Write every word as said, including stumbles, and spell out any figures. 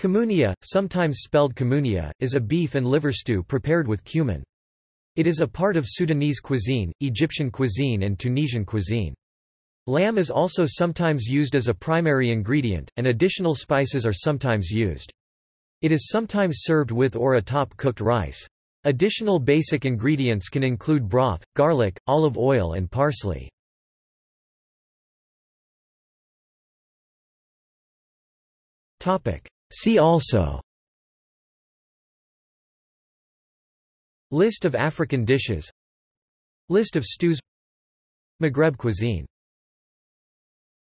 Kamounia, sometimes spelled kamounia, is a beef and liver stew prepared with cumin. It is a part of Sudanese cuisine, Egyptian cuisine and Tunisian cuisine. Lamb is also sometimes used as a primary ingredient, and additional spices are sometimes used. It is sometimes served with or atop cooked rice. Additional basic ingredients can include broth, garlic, olive oil and parsley. See also: List of African dishes, List of stews, Maghreb cuisine.